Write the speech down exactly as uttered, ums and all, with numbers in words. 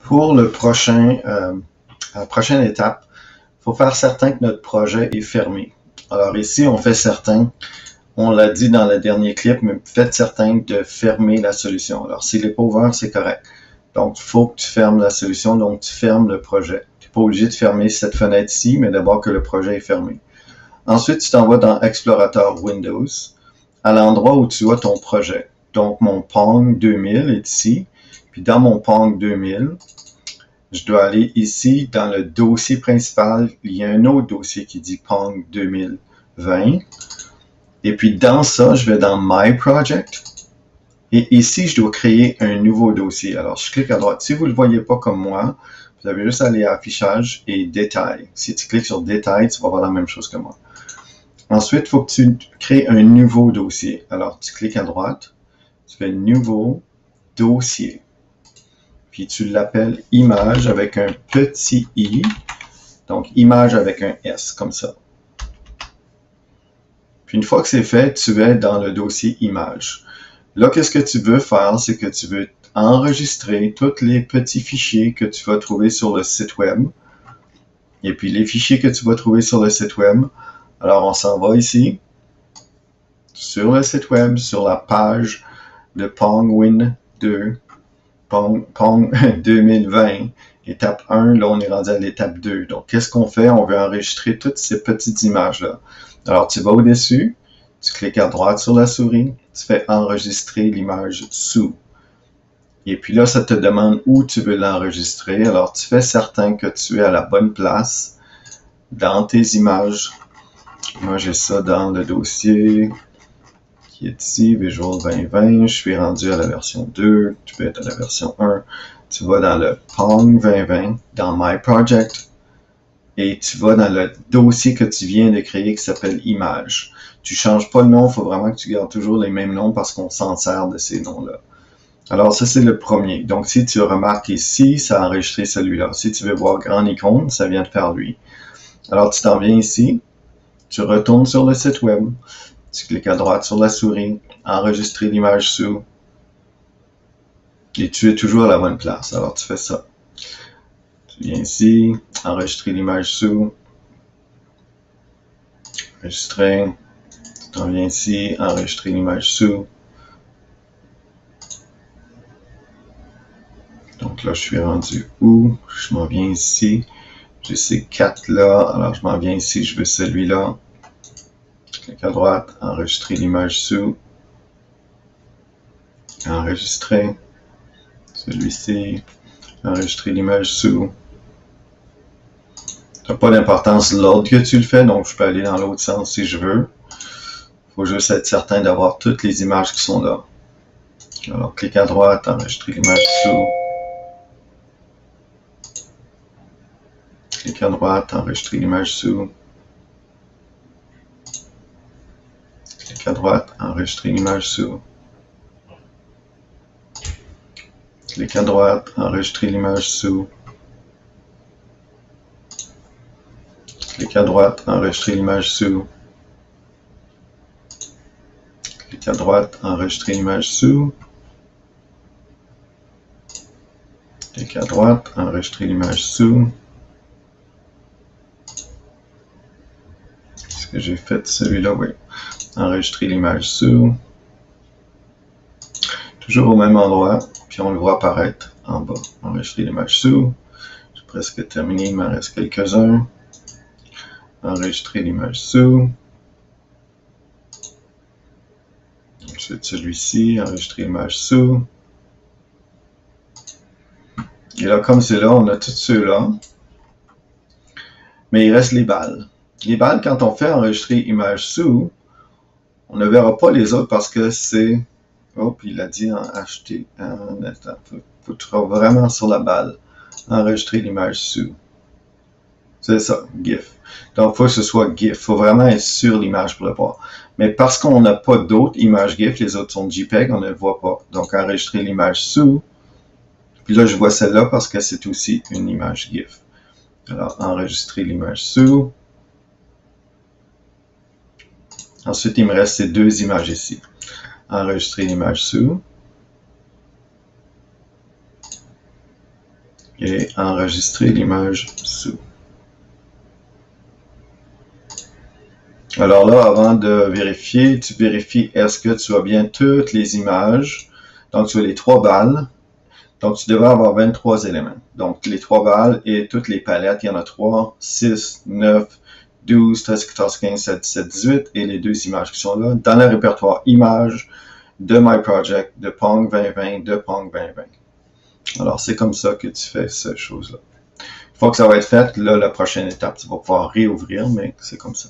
Pour le prochain, euh, la prochaine étape, il faut faire certain que notre projet est fermé. Alors ici, on fait certain, on l'a dit dans le dernier clip, mais faites certain de fermer la solution. Alors s'il n'est pas ouvert, c'est correct. Donc il faut que tu fermes la solution, donc tu fermes le projet. Tu n'es pas obligé de fermer cette fenêtre ici, mais d'abord que le projet est fermé. Ensuite, tu t'en vas dans Explorateur Windows, à l'endroit où tu as ton projet. Donc mon Pong deux mille est ici. Puis dans mon Pong deux mille, je dois aller ici dans le dossier principal. Il y a un autre dossier qui dit Pong deux mille vingt. Et puis dans ça, je vais dans My Project. Et ici, je dois créer un nouveau dossier. Alors, je clique à droite. Si vous ne le voyez pas comme moi, vous avez juste à aller à Affichage et Détails. Si tu cliques sur Détails, tu vas voir la même chose que moi. Ensuite, il faut que tu crées un nouveau dossier. Alors, tu cliques à droite. Tu fais Nouveau dossier. Puis tu l'appelles image avec un petit i, donc image avec un s, comme ça. Puis une fois que c'est fait, tu es dans le dossier image. Là, qu'est-ce que tu veux faire, c'est que tu veux enregistrer tous les petits fichiers que tu vas trouver sur le site web. Et puis les fichiers que tu vas trouver sur le site web, alors on s'en va ici, sur le site web, sur la page de Pongwin deux. Pong, Pong deux mille vingt, étape un, là on est rendu à l'étape deux. Donc qu'est-ce qu'on fait? On veut enregistrer toutes ces petites images-là. Alors tu vas au-dessus, tu cliques à droite sur la souris, tu fais enregistrer l'image sous. Et puis là, ça te demande où tu veux l'enregistrer. Alors tu fais certain que tu es à la bonne place dans tes images. Moi j'ai ça dans le dossier qui est ici, Visual vingt vingt, je suis rendu à la version deux, tu peux être à la version un, tu vas dans le Pong vingt vingt, dans My Project, et tu vas dans le dossier que tu viens de créer qui s'appelle Image. Tu ne changes pas le nom, il faut vraiment que tu gardes toujours les mêmes noms parce qu'on s'en sert de ces noms-là. Alors ça c'est le premier, donc si tu remarques ici, ça a enregistré celui-là. Si tu veux voir Grand Icône, ça vient de faire lui. Alors tu t'en viens ici, tu retournes sur le site web. Tu cliques à droite sur la souris, enregistrer l'image sous, et tu es toujours à la bonne place. Alors tu fais ça. Tu viens ici, enregistrer l'image sous, enregistrer, tu t'en viens ici, enregistrer l'image sous. Donc là, je suis rendu où? Je m'en viens ici. J'ai ces quatre là, alors je m'en viens ici, je veux celui-là. Clique à droite, enregistrer l'image sous, enregistrer, celui-ci, enregistrer l'image sous. Ça n'a pas d'importance l'ordre que tu le fais, donc je peux aller dans l'autre sens si je veux. Il faut juste être certain d'avoir toutes les images qui sont là. Alors, clique à droite, enregistrer l'image sous. Clique à droite, enregistrer l'image sous. À droite, enregistrer l'image sous. Clique à droite, enregistrer l'image sous. Clique à droite, enregistrer l'image sous. Clique à droite, enregistrer l'image sous. Clique à droite, enregistrer l'image sous. Est-ce que j'ai fait celui-là? Oui. Enregistrer l'image sous, toujours au même endroit, puis on le voit apparaître en bas. Enregistrer l'image sous, j'ai presque terminé, il m'en reste quelques-uns. Enregistrer l'image sous, ensuite celui-ci, enregistrer l'image sous. Et là, comme c'est là, on a tous ceux-là, mais il reste les balles. Les balles, quand on fait enregistrer image sous, on ne verra pas les autres parce que c'est... Oh, puis il a dit en acheter. En attends, il faut trouver vraiment sur la balle. Enregistrer l'image sous. C'est ça, GIF. Donc, il faut que ce soit GIF. Il faut vraiment être sur l'image pour le voir. Mais parce qu'on n'a pas d'autres images GIF, les autres sont JPEG, on ne le voit pas. Donc, enregistrer l'image sous. Puis là, je vois celle-là parce que c'est aussi une image GIF. Alors, enregistrer l'image sous. Ensuite, il me reste ces deux images ici. Enregistrer l'image sous. et enregistrer l'image sous. Alors là, avant de vérifier, tu vérifies est-ce que tu as bien toutes les images. Donc, tu as les trois balles. Donc, tu devrais avoir vingt-trois éléments. Donc, les trois balles et toutes les palettes, il y en a trois, six, neuf, douze, treize, quatorze, quinze, dix-sept, dix-sept, dix-huit et les deux images qui sont là dans le répertoire images de My Project, de Pong vingt vingt, de Pong vingt vingt. Alors, c'est comme ça que tu fais ces choses-là. Une fois que ça va être fait, là, la prochaine étape, tu vas pouvoir réouvrir, mais c'est comme ça.